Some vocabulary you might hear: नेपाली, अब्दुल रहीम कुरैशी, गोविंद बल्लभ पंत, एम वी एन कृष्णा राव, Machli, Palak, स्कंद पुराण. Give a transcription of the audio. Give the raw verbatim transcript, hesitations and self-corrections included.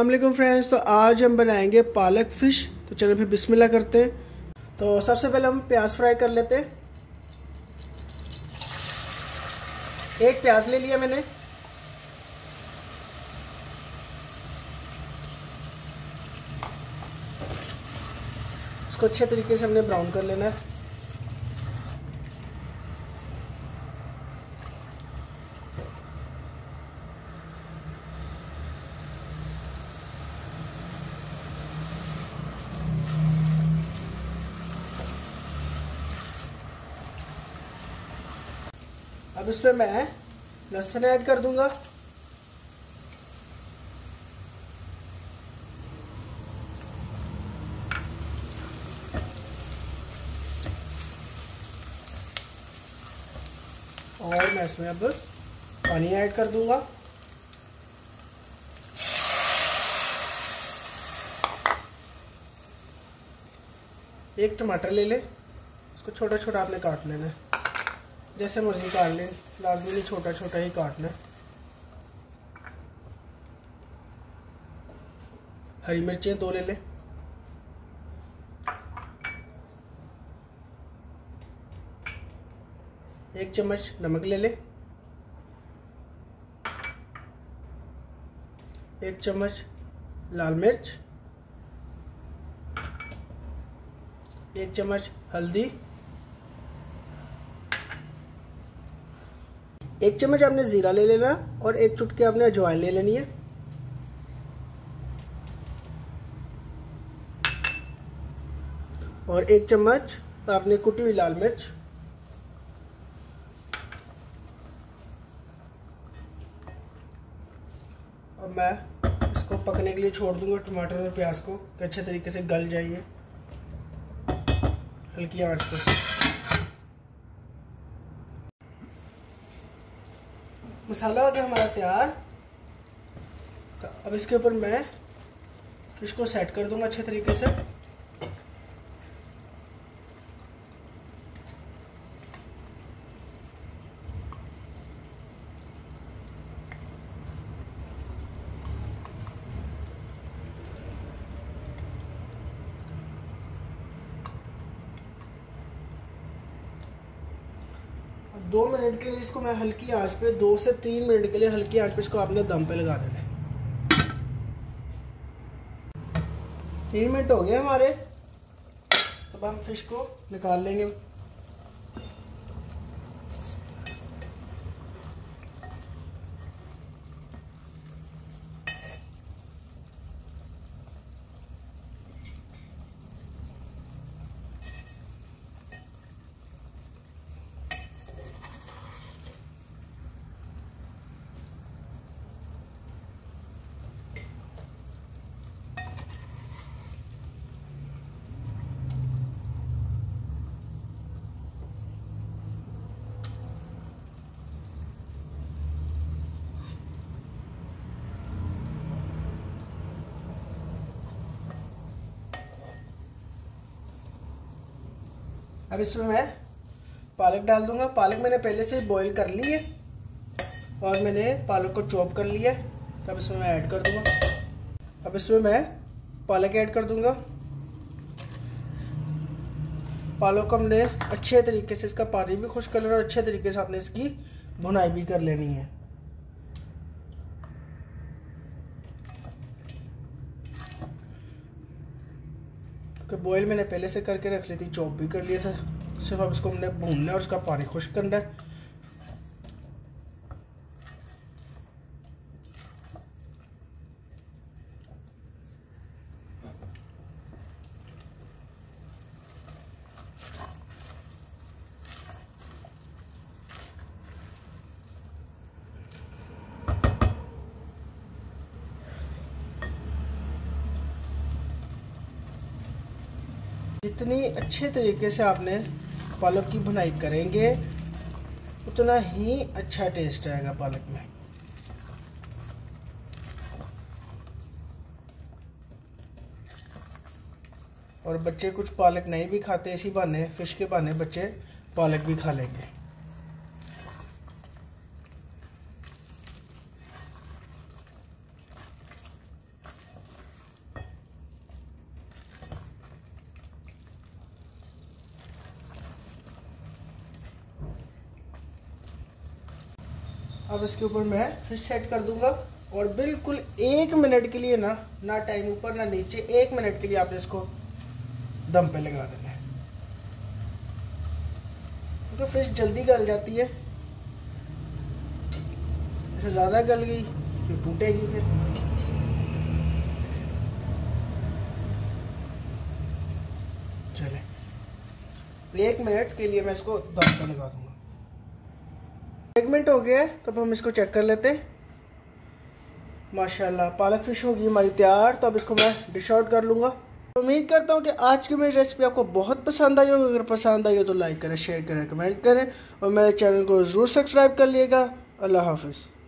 अस्सलामुअलैकुम फ्रेंड्स। तो आज हम बनाएंगे पालक फ़िश। तो चलो फिर बिस्मिल्लाह करते हैं। तो सबसे पहले हम प्याज फ्राई कर लेते हैं। एक प्याज ले लिया मैंने। इसको अच्छे तरीके से हमने ब्राउन कर लेना है। अब इसमें मैं लहसुन ऐड कर दूंगा। और मैं इसमें अब पानी ऐड कर दूंगा। एक टमाटर ले ले, इसको छोटा छोटा आपने काट लेना है, जैसे मर्जी काट लें, लाजमी नहीं छोटा छोटा ही काटना है। हरी मिर्चें दो ले लें। एक चम्मच नमक ले लें। एक चम्मच लाल मिर्च। एक चम्मच हल्दी। एक चम्मच आपने जीरा ले लेना और एक चुटकी आपने अजवाइन ले लेनी है। और एक चम्मच आपने कुटी हुई लाल मिर्च। अब मैं इसको पकने के लिए छोड़ दूंगा टमाटर और प्याज को, कि अच्छे तरीके से गल जाइए हल्की आंच पर। मसाला हो गया हमारा तैयार। तो अब इसके ऊपर मैं फिश को सेट कर दूंगा अच्छे तरीके से। दो मिनट के लिए इसको मैं हल्की आंच पे, दो से तीन मिनट के लिए हल्की आंच पे इसको आपने दम पे लगा देना है। तीन मिनट हो गए हमारे। अब हम फिश को निकाल लेंगे। अब इसमें मैं पालक डाल दूंगा। पालक मैंने पहले से बॉईल कर ली है और मैंने पालक को चॉप कर लिया है। तो अब इसमें मैं ऐड कर दूंगा। अब इसमें मैं पालक ऐड कर दूंगा। पालक को हमने अच्छे तरीके से, इसका पानी भी खुश कर लेना और अच्छे तरीके से आपने इसकी भुनाई भी कर लेनी है। बॉयल मैंने पहले से करके रख ली थी, चॉप भी कर लिया था, सिर्फ अब इसको हमने भूनना है और उसका पानी खुश्क करना है। जितनी अच्छे तरीके से आपने पालक की भुनाई करेंगे उतना ही अच्छा टेस्ट आएगा पालक में। और बच्चे कुछ पालक नहीं भी खाते, इसी बहाने फिश के बहाने बच्चे पालक भी खा लेंगे। अब इसके ऊपर मैं फिर सेट कर दूंगा और बिल्कुल एक मिनट के लिए ना ना टाइम ऊपर ना नीचे, एक मिनट के लिए आपने इसको दम पे लगा देना है क्योंकि तो फिश जल्दी गल जाती है। इससे ज़्यादा गल गई फिर टूटेगी। फिर चले एक मिनट के लिए मैं इसको दम पे लगा दूंगा। एक मिनट हो गया है तो अब हम इसको चेक कर लेते हैं। माशाल्लाह पालक फ़िश होगी हमारी तैयार। तो अब इसको मैं डिश आउट कर लूँगा। तो उम्मीद करता हूँ कि आज की मेरी रेसिपी आपको बहुत पसंद आई होगी। अगर पसंद आई हो तो लाइक करें, शेयर करें, कमेंट करें और मेरे चैनल को ज़रूर सब्सक्राइब कर लिएगा। अल्लाह हाफिज़।